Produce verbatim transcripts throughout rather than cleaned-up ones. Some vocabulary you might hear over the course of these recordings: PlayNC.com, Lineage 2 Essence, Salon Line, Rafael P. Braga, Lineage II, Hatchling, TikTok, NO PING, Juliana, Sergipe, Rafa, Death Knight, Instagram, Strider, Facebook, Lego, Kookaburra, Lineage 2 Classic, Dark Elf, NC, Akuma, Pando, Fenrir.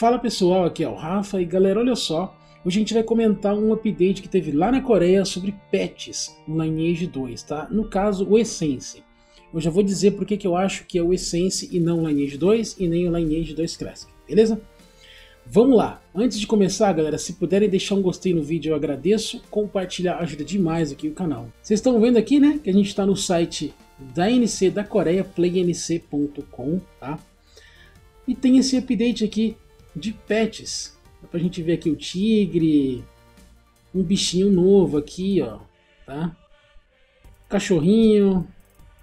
Fala pessoal, aqui é o Rafa e galera, olha só, hoje a gente vai comentar um update que teve lá na Coreia sobre patches no Lineage dois, tá? No caso, o Essence. Eu já vou dizer porque que eu acho que é o Essence e não o Lineage dois e nem o Lineage dois Classic, beleza? Vamos lá! Antes de começar, galera, se puderem deixar um gostei no vídeo, eu agradeço. Compartilhar ajuda demais aqui o canal. Vocês estão vendo aqui, né, que a gente está no site da N C da Coreia, play N C ponto com, tá? E tem esse update aqui de patches. Dá pra gente ver aqui o tigre, um bichinho novo aqui, ó, tá? Cachorrinho.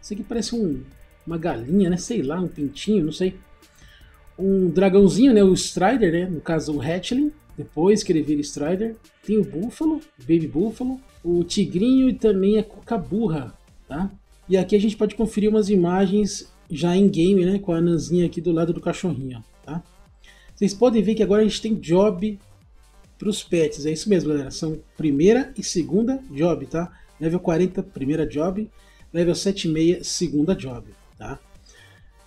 Isso aqui parece um, uma galinha, né? Sei lá, um pintinho, não sei. Um dragãozinho, né? O Strider, né? No caso, o Hatchling. Depois que ele vira Strider. Tem o búfalo, Baby Búfalo. O tigrinho e também a Kookaburra, tá? E aqui a gente pode conferir umas imagens já em game, né? Com a anãzinha aqui do lado do cachorrinho, ó, tá? Vocês podem ver que agora a gente tem job para os pets. É isso mesmo, galera. São primeira e segunda job, tá? Level quarenta, primeira job. Level setenta e seis, segunda job, tá?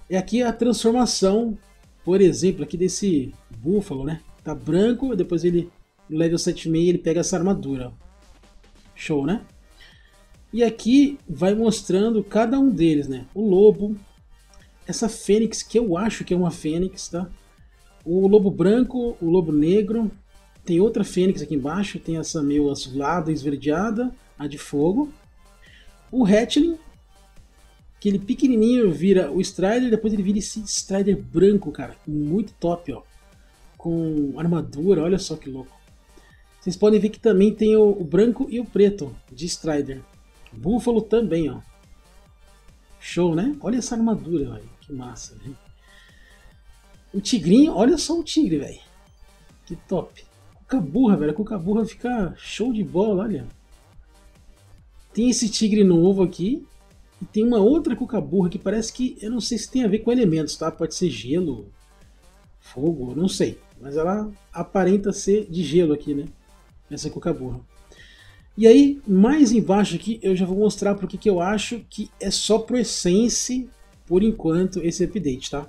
E aqui a transformação, por exemplo, aqui desse búfalo, né? Tá branco, depois ele, no level setenta e seis, ele pega essa armadura. Show, né? E aqui vai mostrando cada um deles, né? O lobo, essa fênix, que eu acho que é uma fênix, tá? O lobo branco, o lobo negro, tem outra fênix aqui embaixo, tem essa meio azulada, esverdeada, a de fogo. O Hatchling, aquele pequenininho, vira o Strider, depois ele vira esse Strider branco, cara. Muito top, ó. Com armadura, olha só que louco. Vocês podem ver que também tem o, o branco e o preto de Strider. Búfalo também, ó. Show, né? Olha essa armadura, velho. Que massa, velho. O tigrinho, olha só o tigre, velho. Que top. Kookaburra, velho. A Kookaburra fica show de bola, olha. Tem esse tigre novo aqui. E tem uma outra Kookaburra que parece que... Eu não sei se tem a ver com elementos, tá? Pode ser gelo, fogo, não sei. Mas ela aparenta ser de gelo aqui, né? Essa Kookaburra. E aí, mais embaixo aqui, eu já vou mostrar porque que eu acho que é só pro Essence, por enquanto, esse update, tá?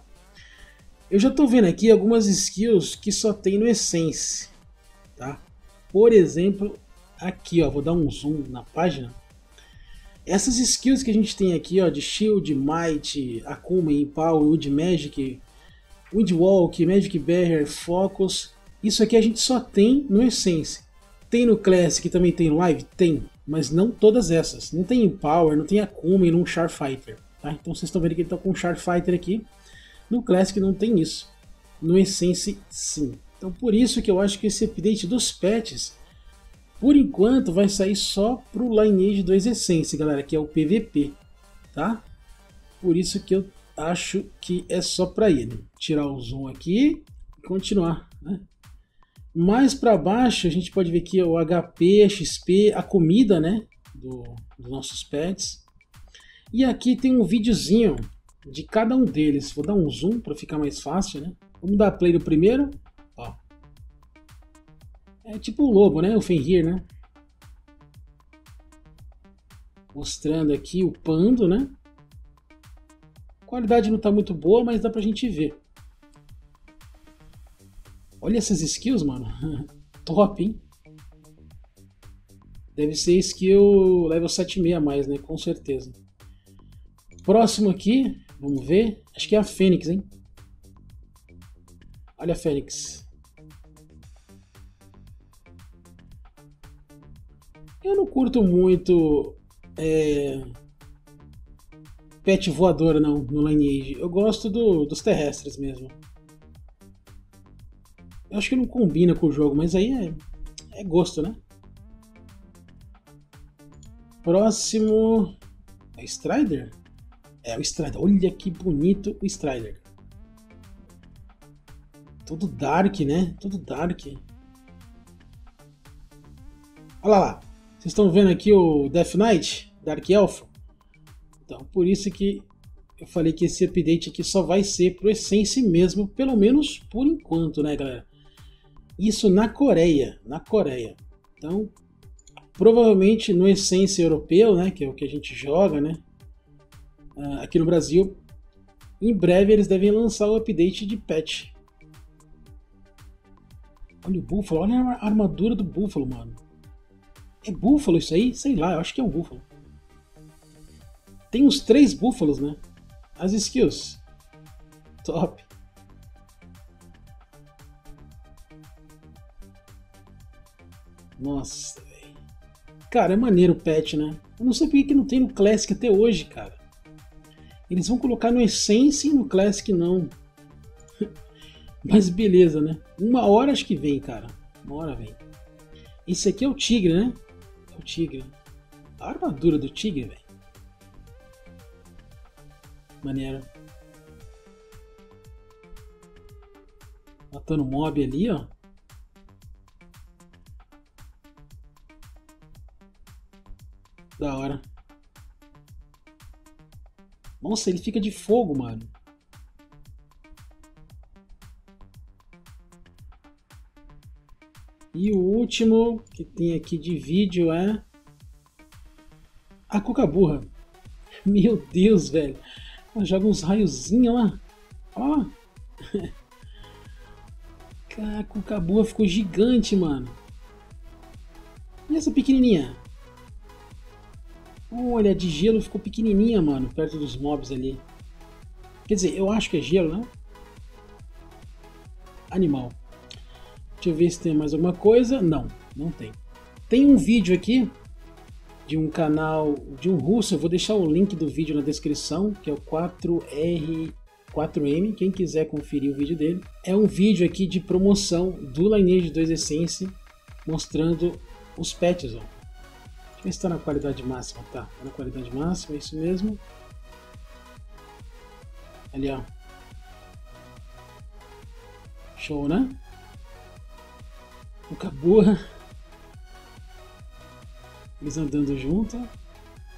Eu já tô vendo aqui algumas skills que só tem no Essence, tá? Por exemplo, aqui, ó, vou dar um zoom na página. Essas skills que a gente tem aqui, ó, de Shield, Might, Akuma, Empower, Wood Magic, Windwalk, Magic Barrier, Focus, isso aqui a gente só tem no Essence. Tem no Classic, também tem Live? Tem, mas não todas essas. Não tem Empower, não tem Akuma e não Charfighter, tá? Então vocês estão vendo que ele tá com o Charfighter aqui. No Classic não tem isso, no Essence sim. Então por isso que eu acho que esse update dos patches, por enquanto, vai sair só para o Lineage dois Essence, galera, que é o P V P, tá? Por isso que eu acho que é só para ele. Tirar o zoom aqui e continuar, né? Mais para baixo a gente pode ver aqui o H P, X P, a comida, né, do, dos nossos pets. E aqui tem um videozinho de cada um deles. Vou dar um zoom para ficar mais fácil, né? Vamos dar play no primeiro, ó. É tipo o lobo, né? O Fenrir, né? Mostrando aqui o Pando, né? A qualidade não tá muito boa, mas dá pra gente ver. Olha essas skills, mano. Top, hein? Deve ser skill level setenta e seis a mais, né? Com certeza. Próximo aqui, vamos ver, acho que é a Fênix, hein? Olha a Fênix. Eu não curto muito é, pet voadora não, no Lineage. Eu gosto do, dos terrestres mesmo. Eu acho que não combina com o jogo, mas aí é, é gosto, né? Próximo... é Strider? É, o Strider. Olha que bonito o Strider. Todo dark, né? Todo dark. Olha lá. Vocês estão vendo aqui o Death Knight? Dark Elf? Então, por isso que eu falei que esse update aqui só vai ser pro Essence mesmo. Pelo menos por enquanto, né, galera? Isso na Coreia. Na Coreia. Então, provavelmente no Essence europeu, né? Que é o que a gente joga, né? Aqui no Brasil, em breve eles devem lançar o update de patch. Olha o búfalo, olha a armadura do búfalo, mano. É búfalo isso aí? Sei lá, eu acho que é um búfalo. Tem uns três búfalos, né? As skills. Top. Nossa, velho. Cara, é maneiro o patch, né? Eu não sei porque que não tem no Classic até hoje, cara. Eles vão colocar no Essence e no Classic não. Mas beleza, né? Uma hora acho que vem, cara. Uma hora vem. Esse aqui é o tigre, né? É o tigre. A armadura do tigre, velho. Maneiro. Matando o mob ali, ó. Da hora. Nossa, ele fica de fogo, mano. E o último que tem aqui de vídeo é a Kookaburra. Meu Deus, velho. Ela joga uns raiozinhos lá. Ó. Cara, a Kookaburra ficou gigante, mano. E essa pequenininha? Olha, de gelo ficou pequenininha, mano, perto dos mobs ali. Quer dizer, eu acho que é gelo, né? Animal. Deixa eu ver se tem mais alguma coisa. Não, não tem. Tem um vídeo aqui de um canal de um russo. Eu vou deixar o link do vídeo na descrição, que é o quatro R quatro M. Quem quiser conferir o vídeo dele. É um vídeo aqui de promoção do Lineage dois Essence, mostrando os patches, ó. Deixa eu ver se tá na qualidade máxima, tá? Tá na qualidade máxima, é isso mesmo. Ali, ó. Show, né? Kookaburra. Eles andando junto.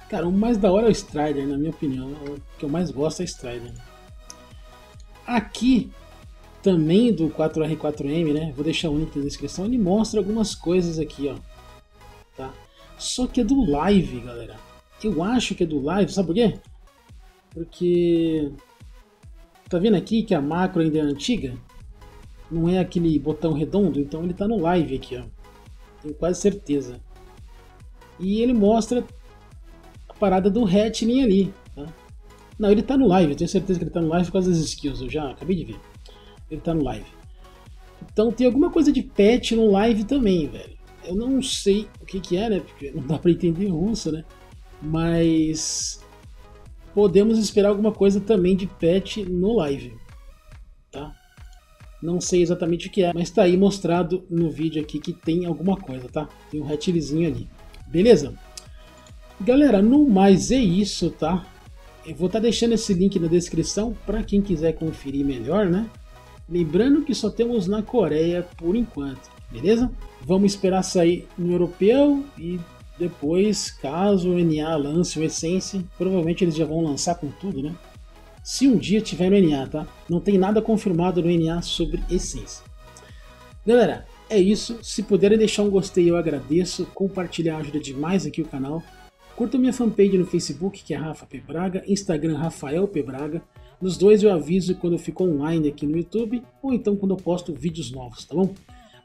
Cara, o mais da hora é o Strider, na minha opinião. O que eu mais gosto é o Strider. Aqui, também do quatro R quatro M, né? Vou deixar o link na descrição. Ele mostra algumas coisas aqui, ó. Tá? Só que é do live, galera. Eu acho que é do live, sabe por quê? Porque... Tá vendo aqui que a macro ainda é antiga? Não é aquele botão redondo, então ele tá no live aqui, ó. Tenho quase certeza. E ele mostra a parada do Hatchling ali, tá? Não, ele tá no live, eu tenho certeza que ele tá no live por causa das skills, eu já acabei de ver. Ele tá no live. Então tem alguma coisa de patch no live também, velho. Eu não sei o que que é, né? Porque não dá pra entender russo, né? Mas podemos esperar alguma coisa também de patch no live, tá? Não sei exatamente o que é, mas tá aí mostrado no vídeo aqui que tem alguma coisa, tá? Tem um retilzinho ali. Beleza? Galera, no mais é isso, tá? Eu vou estar deixando esse link na descrição para quem quiser conferir melhor, né? Lembrando que só temos na Coreia por enquanto, beleza? Vamos esperar sair no europeu e depois, caso o N A lance o Essence, provavelmente eles já vão lançar com tudo, né? Se um dia tiver no N A, tá? Não tem nada confirmado no N A sobre Essence. Galera, é isso. Se puderem deixar um gostei, eu agradeço. Compartilhar ajuda demais aqui o canal. Curtam minha fanpage no Facebook, que é Rafa P. Braga. Instagram, Rafael P. Braga. Nos dois eu aviso quando eu fico online aqui no YouTube, ou então quando eu posto vídeos novos, tá bom?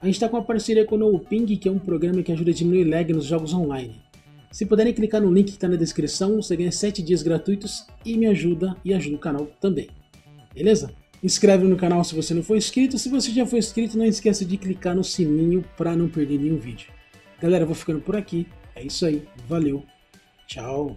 A gente está com uma parceria com o N O PING, que é um programa que ajuda a diminuir lag nos jogos online. Se puderem clicar no link que está na descrição, você ganha sete dias gratuitos e me ajuda e ajuda o canal também. Beleza? Inscreve no canal se você não for inscrito. Se você já for inscrito, não esqueça de clicar no sininho para não perder nenhum vídeo. Galera, eu vou ficando por aqui. É isso aí. Valeu. Tchau.